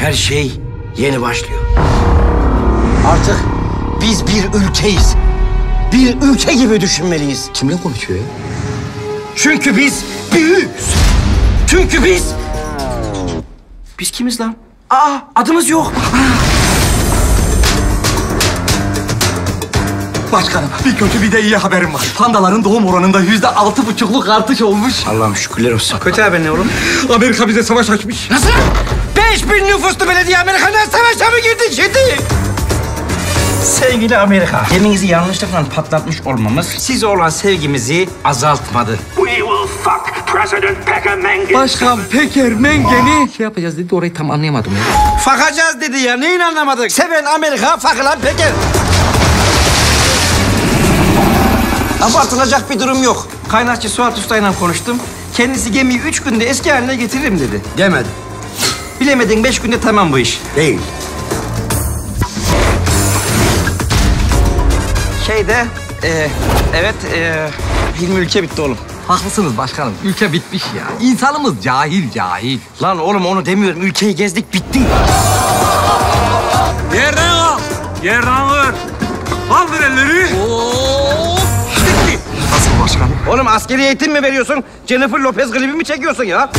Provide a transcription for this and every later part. Her şey yeni başlıyor. Artık biz bir ülkeyiz. Bir ülke gibi düşünmeliyiz. Kimle konuşuyor ya? Çünkü biz büyüğüz. Çünkü biz... Biz kimiz lan? Aa, adımız yok. Başkanım, bir kötü bir de iyi haberim var. Pandaların doğum oranında %6,5'luk artış olmuş. Allah'ım şükürler olsun. Kötü haber ne oğlum? Amerika bize savaş açmış. Nasıl? 5000 nüfuslu belediye Amerika'dan savaşa mı girdi şimdi? Sevgili Amerika, geminizi yanlışlıkla patlatmış olmamız size olan sevgimizi azaltmadı. Başkan Peker Mengen'i şey yapacağız dedi, orayı tam anlayamadım ya. Fakacağız dedi ya, neyin anlamadık? Seven Amerika, fakılan Peker. Abartılacak bir durum yok. Kaynakçı Suat Usta'yla konuştum. Kendisi gemiyi 3 günde eski haline getiririm dedi. Demedi. Bilemedin 5 günde tamam bu iş. Değil. Şeyde, evet, film ülke bitti oğlum. Haklısınız başkanım, ülke bitmiş ya. İnsanımız cahil. Lan oğlum onu demiyorum, ülkeyi gezdik bitti. Yerden al, yerden vur. Kaldır elleri. Ooo, bitti. Nasıl başkanım? Oğlum askeri eğitim mi veriyorsun? Jennifer Lopez klibi mi çekiyorsun ya?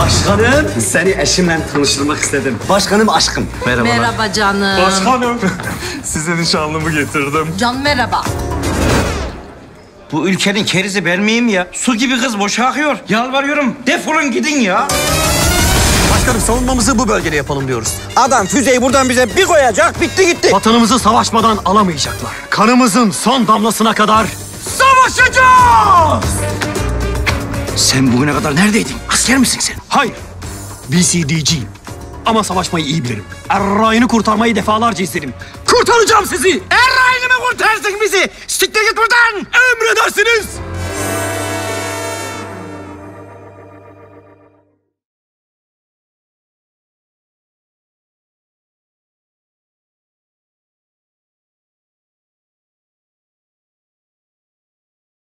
Başkanım, seni eşimle tanıştırmak istedim. Başkanım aşkım. Merhaba. Merhaba canım. Başkanım, size nişanlımı getirdim. Can merhaba. Bu ülkenin kerizi ben miyim ya? Su gibi kız boşa akıyor. Yalvarıyorum, defolun gidin ya. Başkanım, savunmamızı bu bölgede yapalım diyoruz. Adam füzeyi buradan bize bir koyacak, bitti gitti. Vatanımızı savaşmadan alamayacaklar. Kanımızın son damlasına kadar savaşacağız! Sen bugüne kadar neredeydin? Asker misin sen? Hayır. BCDC'yim. Ama savaşmayı iyi bilirim. Errayin'i kurtarmayı defalarca istedim. Kurtaracağım sizi! Errayin'i mi kurtarsın bizi? Siktir git buradan! Emredersiniz!